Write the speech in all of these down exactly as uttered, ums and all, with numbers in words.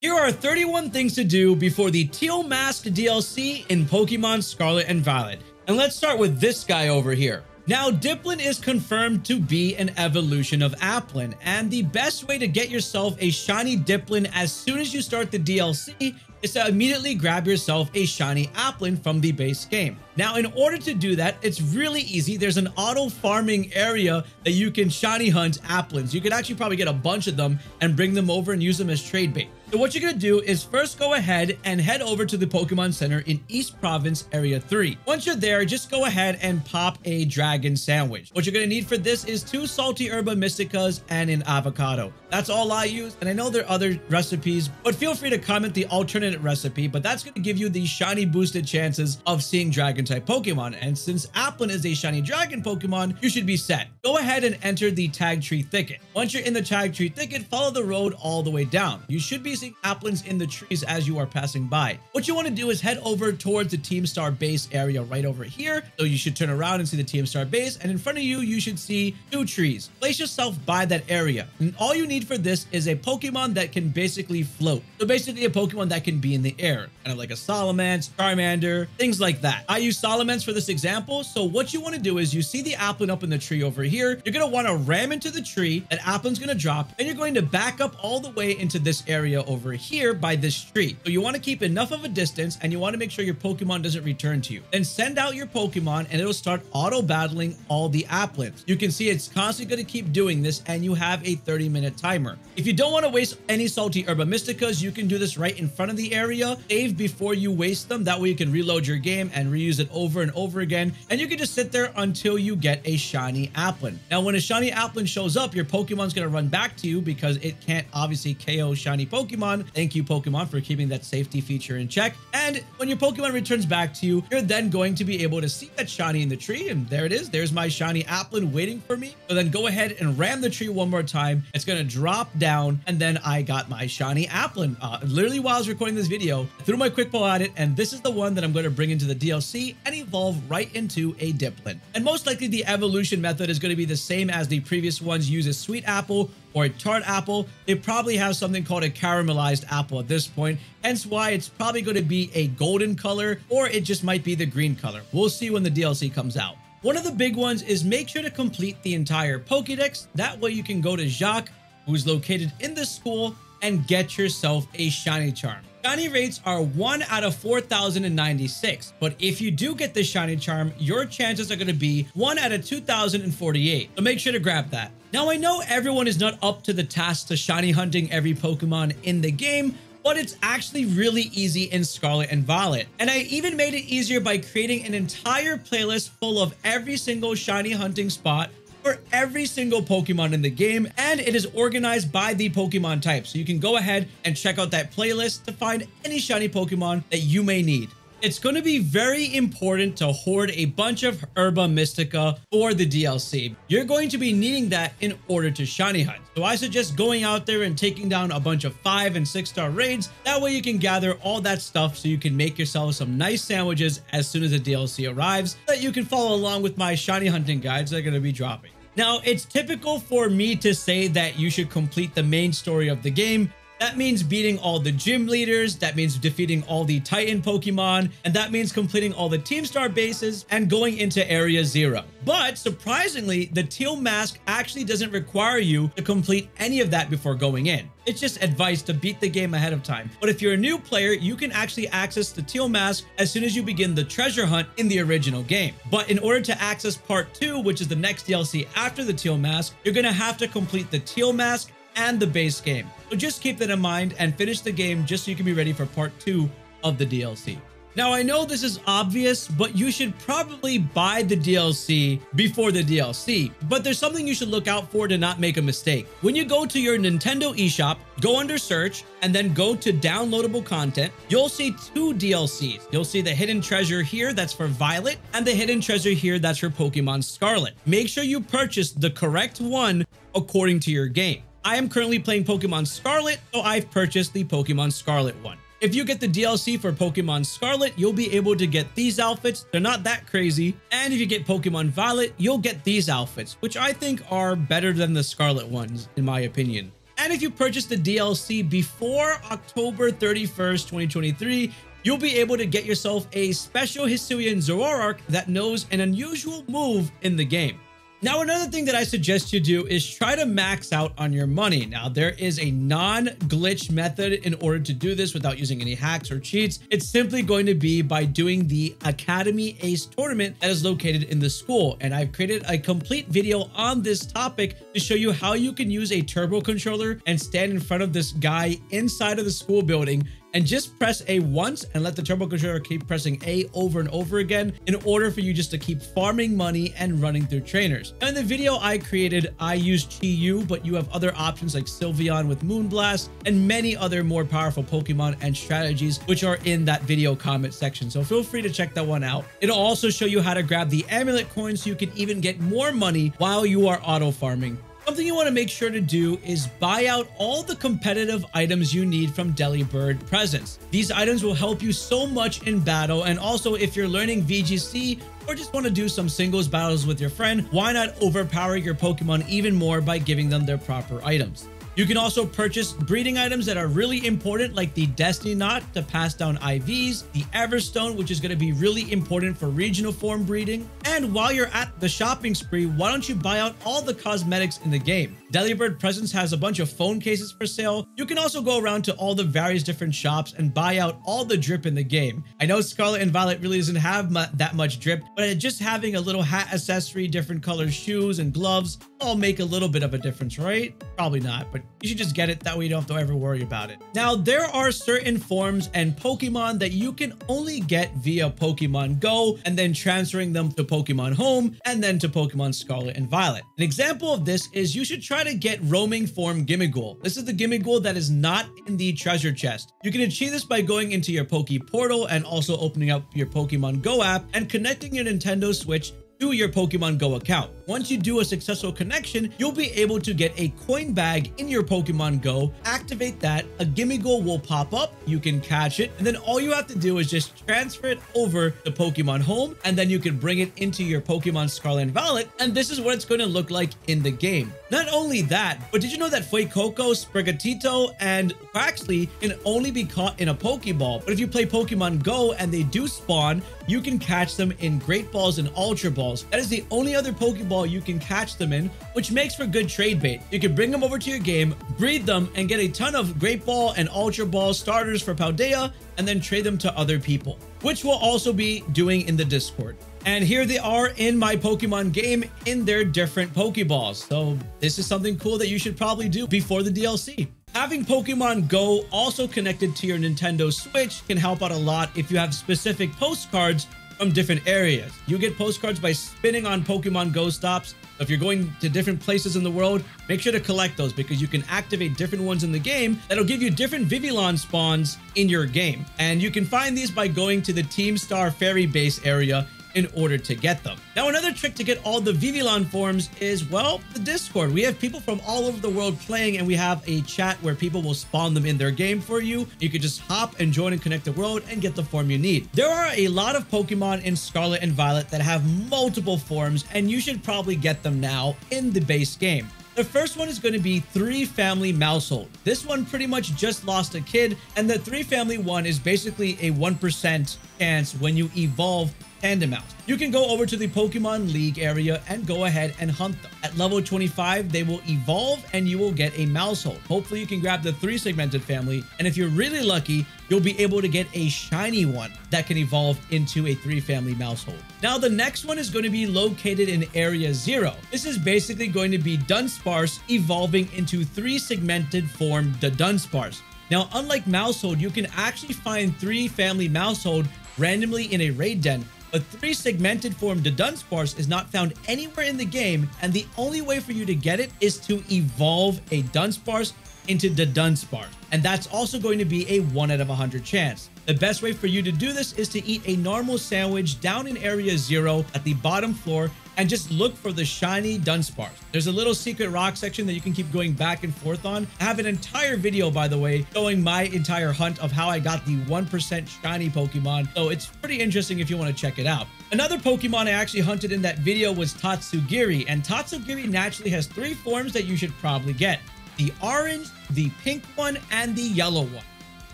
Here are thirty-one things to do before the Teal Mask D L C in Pokemon Scarlet and Violet. And let's start with this guy over here. Now, Dipplin is confirmed to be an evolution of Applin, and the best way to get yourself a shiny Dipplin as soon as you start the D L C is to immediately grab yourself a shiny Applin from the base game. Now, in order to do that, it's really easy. There's an auto farming area that you can shiny hunt Applins. You could actually probably get a bunch of them and bring them over and use them as trade bait. So what you're going to do is first go ahead and head over to the Pokemon Center in East Province Area three. Once you're there, just go ahead and pop a Dragon Sandwich. What you're going to need for this is two salty Herba Mysticas and an avocado. That's all I use, and I know there are other recipes, but feel free to comment the alternate recipe, but that's going to give you the shiny boosted chances of seeing Dragon-type Pokemon, and since Applin is a shiny Dragon Pokemon, you should be set. Go ahead and enter the Tag Tree Thicket. Once you're in the Tag Tree Thicket, follow the road all the way down. You should be seeing Applins in the trees as you are passing by. What you want to do is head over towards the Team Star base area right over here. So you should turn around and see the Team Star base, and in front of you, you should see two trees. Place yourself by that area, and all you need for this is a Pokemon that can basically float. So basically a Pokemon that can be in the air, kind of like a Salamence, Charmander, things like that. I use Salamence for this example. So what you want to do is you see the Applin up in the tree over here. You're going to want to ram into the tree, that Applin's going to drop, and you're going to back up all the way into this area over here by this tree. So you want to keep enough of a distance, and you want to make sure your Pokemon doesn't return to you. Then send out your Pokemon, and it'll start auto battling all the Applins. You can see it's constantly going to keep doing this, and you have a thirty minute timer. If you don't want to waste any salty Herba Mysticas, you can do this right in front of the area. Save before you waste them. That way you can reload your game and reuse it over and over again, and you can just sit there until you get a shiny Applin. Now, when a shiny Applin shows up, your Pokemon's going to run back to you because it can't obviously K O shiny Pokemon. Thank you, Pokemon, for keeping that safety feature in check. And when your Pokemon returns back to you, you're then going to be able to see that shiny in the tree. And there it is. There's my shiny Applin waiting for me. So then go ahead and ram the tree one more time. It's going to drop down. And then I got my shiny Applin. Uh, literally while I was recording this video, I threw my quick pull at it. And this is the one that I'm going to bring into the D L C and evolve right into a Dipplin. And most likely the evolution method is going to be the same as the previous ones. Use a sweet apple or a tart apple. They probably have something called a caramelized apple at this point, hence why it's probably going to be a golden color, or it just might be the green color. We'll see when the D L C comes out. One of the big ones is make sure to complete the entire Pokedex. That way you can go to Jacques, who's located in the school, and get yourself a shiny charm. Shiny rates are one out of four thousand ninety-six, but if you do get the shiny charm, your chances are going to be one out of two thousand forty-eight, so make sure to grab that. Now, I know everyone is not up to the task to shiny hunting every Pokemon in the game, but it's actually really easy in Scarlet and Violet. And I even made it easier by creating an entire playlist full of every single shiny hunting spot for every single Pokemon in the game, and it is organized by the Pokemon type. So you can go ahead and check out that playlist to find any shiny Pokemon that you may need. It's going to be very important to hoard a bunch of Herba Mystica for the D L C. You're going to be needing that in order to shiny hunt. So I suggest going out there and taking down a bunch of five and six star raids. That way you can gather all that stuff so you can make yourself some nice sandwiches as soon as the D L C arrives, so that you can follow along with my shiny hunting guides that are going to be dropping. Now, it's typical for me to say that you should complete the main story of the game. That means beating all the gym leaders, that means defeating all the Titan Pokemon, and that means completing all the Team Star bases and going into Area Zero. But surprisingly, the Teal Mask actually doesn't require you to complete any of that before going in. It's just advice to beat the game ahead of time. But if you're a new player, you can actually access the Teal Mask as soon as you begin the treasure hunt in the original game. But in order to access part two, which is the next D L C after the Teal Mask, you're going to have to complete the Teal Mask and the base game. So just keep that in mind and finish the game just so you can be ready for part two of the D L C. Now, I know this is obvious, but you should probably buy the D L C before the D L C. But there's something you should look out for to not make a mistake. When you go to your Nintendo eShop, go under search, and then go to downloadable content. You'll see two D L Cs. You'll see the hidden treasure here that's for Violet, and the hidden treasure here that's for Pokemon Scarlet. Make sure you purchase the correct one according to your game. I am currently playing Pokemon Scarlet, so I've purchased the Pokemon Scarlet one. If you get the D L C for Pokemon Scarlet, you'll be able to get these outfits. They're not that crazy. And if you get Pokemon Violet, you'll get these outfits, which I think are better than the Scarlet ones, in my opinion. And if you purchase the D L C before October thirty-first, twenty twenty-three, you'll be able to get yourself a special Hisuian Zoroark that knows an unusual move in the game. Now, another thing that I suggest you do is try to max out on your money. Now, there is a non-glitch method in order to do this without using any hacks or cheats. It's simply going to be by doing the Academy Ace Tournament that is located in the school. And I've created a complete video on this topic to show you how you can use a turbo controller and stand in front of this guy inside of the school building and just press A once and let the turbo controller keep pressing A over and over again in order for you just to keep farming money and running through trainers. Now, in the video I created, I used Chi Yu, but you have other options like Sylveon with Moonblast and many other more powerful Pokemon and strategies, which are in that video comment section. So feel free to check that one out. It'll also show you how to grab the amulet coins so you can even get more money while you are auto farming. Something you want to make sure to do is buy out all the competitive items you need from Delibird Presents. These items will help you so much in battle, and also if you're learning V G C or just want to do some singles battles with your friend, why not overpower your Pokemon even more by giving them their proper items? You can also purchase breeding items that are really important, like the Destiny Knot to pass down I Vs, the Everstone, which is going to be really important for regional form breeding. And while you're at the shopping spree, why don't you buy out all the cosmetics in the game? Delibird Presents has a bunch of phone cases for sale. You can also go around to all the various different shops and buy out all the drip in the game. I know Scarlet and Violet really doesn't have mu- that much drip, but just having a little hat accessory, different colored shoes and gloves all make a little bit of a difference, right? Probably not, but you should just get it. That way you don't have to ever worry about it. Now, there are certain forms and Pokemon that you can only get via Pokemon Go and then transferring them to Pokemon Home and then to Pokemon Scarlet and Violet. An example of this is you should try to get roaming form Gimmighoul. This is the Gimmighoul that is not in the treasure chest. You can achieve this by going into your Poke Portal and also opening up your Pokemon Go app and connecting your Nintendo Switch to your Pokemon Go account. Once you do a successful connection, you'll be able to get a coin bag in your Pokemon Go. Activate that, a Gimmighoul will pop up, you can catch it, and then all you have to do is just transfer it over to Pokemon Home, and then you can bring it into your Pokemon Scarlet and Violet, and this is what it's going to look like in the game. Not only that, but did you know that Fuecoco, Sprigatito, and Quaxly can only be caught in a Pokeball? But if you play Pokemon Go and they do spawn, you can catch them in Great Balls and Ultra Balls. That is the only other Pokeball you can catch them in, which makes for good trade bait. You can bring them over to your game, breed them, and get a ton of Great Ball and Ultra Ball starters for Paldea, and then trade them to other people, which we'll also be doing in the Discord. And here they are in my Pokemon game in their different Pokeballs. So this is something cool that you should probably do before the D L C. Having Pokemon Go also connected to your Nintendo Switch can help out a lot if you have specific postcards from different areas. You get postcards by spinning on Pokemon Go stops. If you're going to different places in the world, make sure to collect those because you can activate different ones in the game that'll give you different Vivillon spawns in your game. And you can find these by going to the Team Star Fairy Base area in order to get them. Now, another trick to get all the Vivillon forms is, well, the Discord. We have people from all over the world playing, and we have a chat where people will spawn them in their game for you. You can just hop and join and connect the world and get the form you need. There are a lot of Pokemon in Scarlet and Violet that have multiple forms, and you should probably get them now in the base game. The first one is going to be three family Maushold. This one pretty much just lost a kid, and the three family one is basically a one percent chance when you evolve Tandem Mouse. You can go over to the Pokemon League area and go ahead and hunt them. At level twenty-five, they will evolve and you will get a Maushold. Hopefully you can grab the three segmented family, and if you're really lucky, you'll be able to get a shiny one that can evolve into a three family Maushold. Now, the next one is going to be located in Area Zero. This is basically going to be Dunsparce evolving into three segmented form Dudunsparce. Now, unlike Maushold, you can actually find three family Maushold randomly in a raid den, but three segmented form Dudunsparce is not found anywhere in the game, and the only way for you to get it is to evolve a Dunsparce into Dudunsparce, and that's also going to be a one out of one hundred chance. The best way for you to do this is to eat a normal sandwich down in Area Zero at the bottom floor and just look for the shiny Dunsparce. There's a little secret rock section that you can keep going back and forth on. I have an entire video, by the way, showing my entire hunt of how I got the one percent shiny Pokemon, so it's pretty interesting if you want to check it out. Another Pokemon I actually hunted in that video was Tatsugiri, and Tatsugiri naturally has three forms that you should probably get. the orange, the pink one, and the yellow one.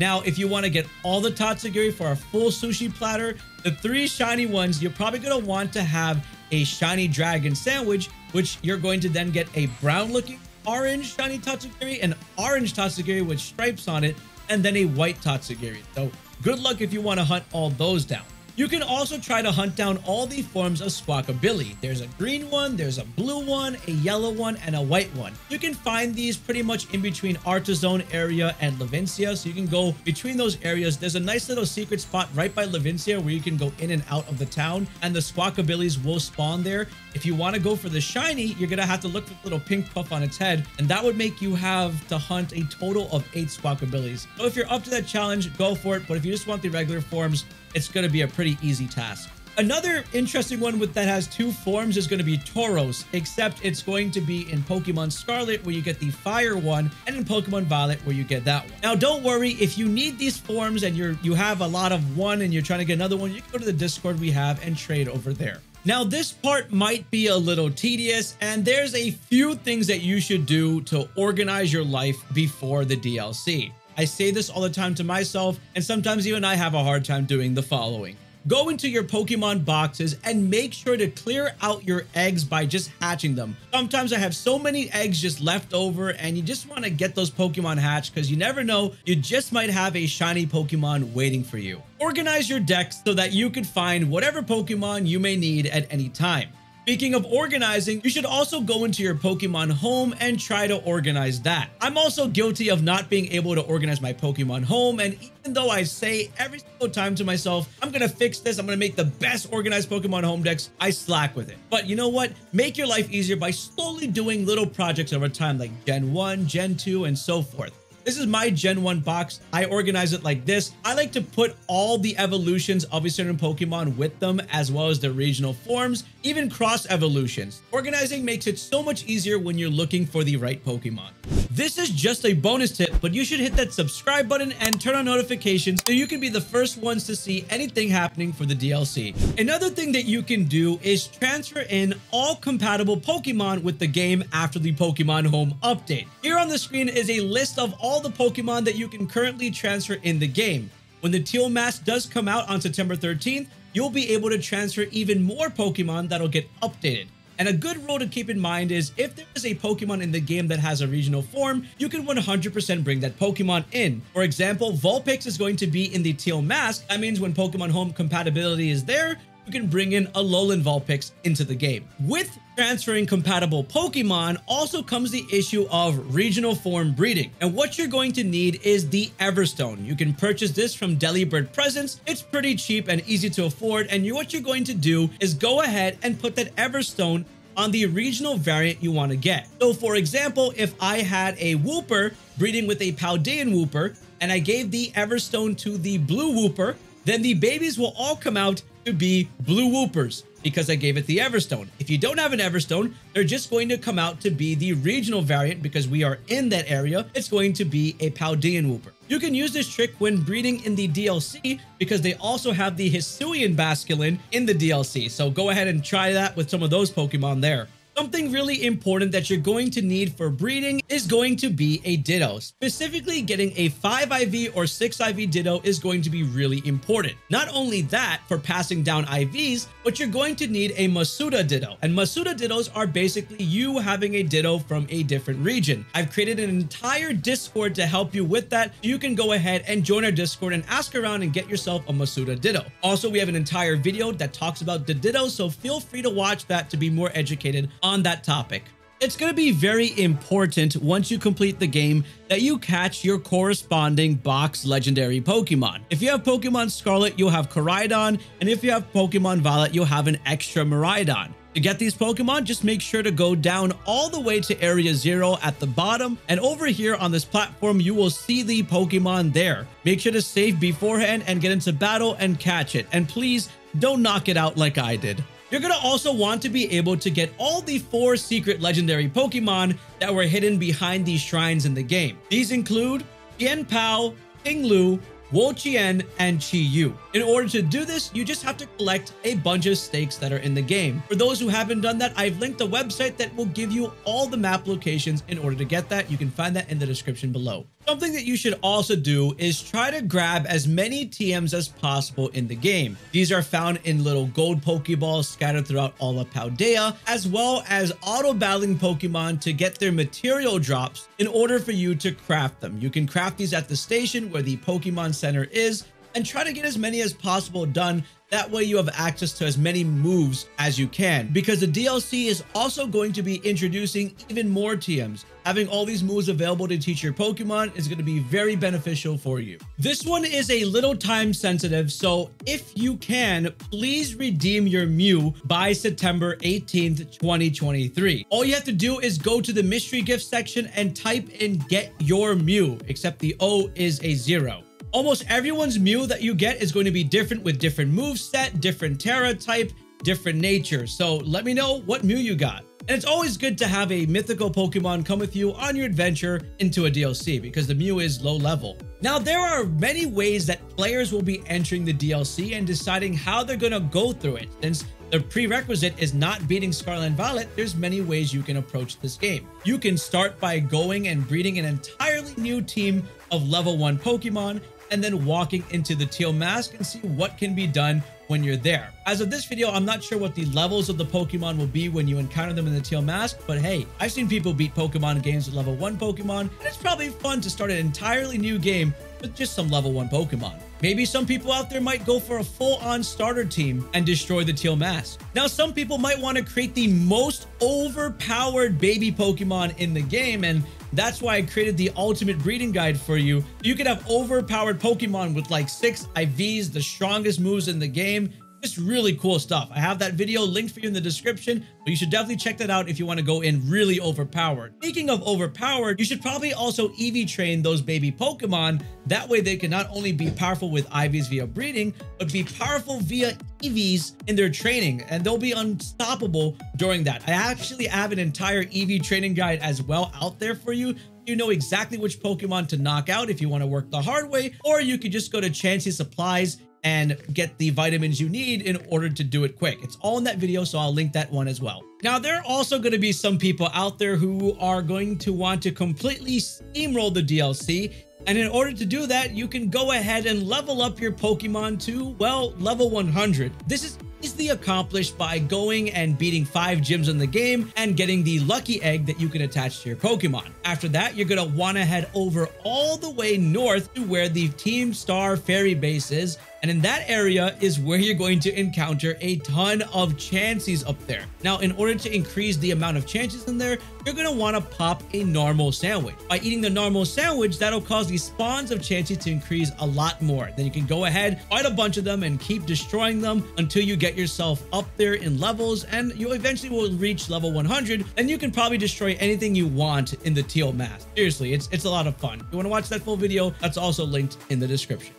Now, if you want to get all the Tatsugiri for a full sushi platter, the three shiny ones, you're probably going to want to have a shiny dragon sandwich, which you're going to then get a brown-looking orange shiny Tatsugiri, an orange Tatsugiri with stripes on it, and then a white Tatsugiri. So good luck if you want to hunt all those down. You can also try to hunt down all the forms of Squawkabilly. There's a green one, there's a blue one, a yellow one, and a white one. You can find these pretty much in between Artizone area and Lavincia, so you can go between those areas. There's a nice little secret spot right by Lavincia where you can go in and out of the town, and the Squawkabillys will spawn there. If you want to go for the shiny, you're going to have to look for the little pink puff on its head, and that would make you have to hunt a total of eight Squawkabillys. So if you're up to that challenge, go for it, but if you just want the regular forms, it's going to be a pretty easy task. Another interesting one with that has two forms is going to be Tauros, except it's going to be in Pokemon Scarlet where you get the fire one, and in Pokemon Violet where you get that one. Now, don't worry, if you need these forms and you're you have a lot of one and you're trying to get another one, you can go to the Discord we have and trade over there. Now, this part might be a little tedious, and there's a few things that you should do to organize your life before the D L C. I say this all the time to myself, and sometimes even I have a hard time doing the following. Go into your Pokemon boxes and make sure to clear out your eggs by just hatching them. Sometimes I have so many eggs just left over, and you just want to get those Pokemon hatched because you never know, you just might have a shiny Pokemon waiting for you. Organize your decks so that you can find whatever Pokemon you may need at any time. Speaking of organizing, you should also go into your Pokemon home and try to organize that. I'm also guilty of not being able to organize my Pokemon home, and even though I say every single time to myself, I'm gonna fix this, I'm gonna make the best organized Pokemon home decks, I slack with it. But you know what? Make your life easier by slowly doing little projects over time, like Gen one, Gen two, and so forth. This is my Gen one box. I organize it like this. I like to put all the evolutions of a certain Pokemon with them, as well as their regional forms, even cross evolutions. Organizing makes it so much easier when you're looking for the right Pokemon. This is just a bonus tip, but you should hit that subscribe button and turn on notifications so you can be the first ones to see anything happening for the D L C. Another thing that you can do is transfer in all compatible Pokemon with the game after the Pokemon Home update. Here on the screen is a list of all All the Pokemon that you can currently transfer in the game. When the Teal Mask does come out on September thirteenth, you'll be able to transfer even more Pokemon that'll get updated. And a good rule to keep in mind is if there is a Pokemon in the game that has a regional form, you can one hundred percent bring that Pokemon in. For example, Vulpix is going to be in the Teal Mask. That means when Pokemon Home compatibility is there, you can bring in Alolan Vulpix into the game. With transferring compatible Pokemon also comes the issue of regional form breeding. And what you're going to need is the Everstone. You can purchase this from Delibird Presents. It's pretty cheap and easy to afford. And what you're going to do is go ahead and put that Everstone on the regional variant you want to get. So for example, if I had a Wooper breeding with a Paldean Wooper, and I gave the Everstone to the blue Wooper, then the babies will all come out to be blue Woopers because I gave it the Everstone. If you don't have an Everstone, they're just going to come out to be the regional variant because we are in that area. It's going to be a Paldean Wooper. You can use this trick when breeding in the D L C because they also have the Hisuian Basculin in the D L C. So go ahead and try that with some of those Pokemon there. Something really important that you're going to need for breeding is going to be a Ditto. Specifically, getting a five I V or six I V Ditto is going to be really important. Not only that, for passing down I Vs, but you're going to need a Masuda Ditto. And Masuda Dittos are basically you having a Ditto from a different region. I've created an entire Discord to help you with that. You can go ahead and join our Discord and ask around and get yourself a Masuda Ditto. Also, we have an entire video that talks about the Ditto, so feel free to watch that to be more educated on that topic. It's going to be very important once you complete the game that you catch your corresponding box legendary Pokemon. If you have Pokemon Scarlet, you'll have Koraidon, and if you have Pokemon Violet, you'll have an extra Miraidon. To get these Pokemon, just make sure to go down all the way to Area Zero at the bottom, and over here on this platform, you will see the Pokemon there. Make sure to save beforehand and get into battle and catch it, and please don't knock it out like I did. You're going to also want to be able to get all the four secret legendary Pokemon that were hidden behind these shrines in the game. These include Tian Pao, Ting Lu, Wolchien, and Chi Yu. In order to do this, you just have to collect a bunch of stakes that are in the game. For those who haven't done that, I've linked a website that will give you all the map locations in order to get that. You can find that in the description below. Something that you should also do is try to grab as many T Ms as possible in the game. These are found in little gold Pokeballs scattered throughout all of Paldea, as well as auto-battling Pokemon to get their material drops in order for you to craft them. You can craft these at the station where the Pokemon Center is, and try to get as many as possible done. That way you have access to as many moves as you can, because the D L C is also going to be introducing even more T Ms. Having all these moves available to teach your Pokemon is going to be very beneficial for you. This one is a little time sensitive, so if you can, please redeem your Mew by September eighteenth, twenty twenty-three. All you have to do is go to the mystery gift section and type in "get your Mew," except the O is a zero. Almost everyone's Mew that you get is going to be different, with different moveset, different Terra type, different nature. So let me know what Mew you got. And it's always good to have a mythical Pokemon come with you on your adventure into a D L C, because the Mew is low level. Now, there are many ways that players will be entering the D L C and deciding how they're going to go through it. Since the prerequisite is not beating Scarlet and Violet, there's many ways you can approach this game. You can start by going and breeding an entirely new team of level one Pokemon, and then walking into the Teal Mask and see what can be done when you're there. As of this video, I'm not sure what the levels of the Pokemon will be when you encounter them in the Teal Mask, but hey, I've seen people beat Pokemon games with level one Pokemon, and it's probably fun to start an entirely new game with just some level one Pokemon. Maybe some people out there might go for a full-on starter team and destroy the Teal Mask. Now, some people might want to create the most overpowered baby Pokemon in the game, and that's why I created the ultimate breeding guide for you. You could have overpowered Pokemon with like six I Vs, the strongest moves in the game. Just really cool stuff. I have that video linked for you in the description, but you should definitely check that out if you want to go in really overpowered. Speaking of overpowered, you should probably also E V train those baby Pokemon. That way they can not only be powerful with I Vs via breeding, but be powerful via E Vs in their training, and they'll be unstoppable during that. I actually have an entire E V training guide as well out there for you. You know exactly which Pokemon to knock out if you want to work the hard way, or you could just go to Chansey Supplies and get the vitamins you need in order to do it quick. It's all in that video, so I'll link that one as well. Now, there are also going to be some people out there who are going to want to completely steamroll the D L C. And in order to do that, you can go ahead and level up your Pokemon to, well, level one hundred. This is easily accomplished by going and beating five gyms in the game and getting the lucky egg that you can attach to your Pokemon. After that, you're going to want to head over all the way north to where the Team Star Fairy Base is. And in that area is where you're going to encounter a ton of Chanseys up there. Now, in order to increase the amount of Chanseys in there, you're going to want to pop a normal sandwich. By eating the normal sandwich, that'll cause the spawns of Chansey to increase a lot more. Then you can go ahead, fight a bunch of them, and keep destroying them until you get yourself up there in levels, and you eventually will reach level one hundred, and you can probably destroy anything you want in the Teal Mask. Seriously, it's, it's a lot of fun. If you want to watch that full video, that's also linked in the description.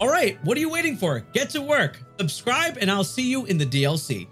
All right, what are you waiting for? Get to work, subscribe, and I'll see you in the D L C.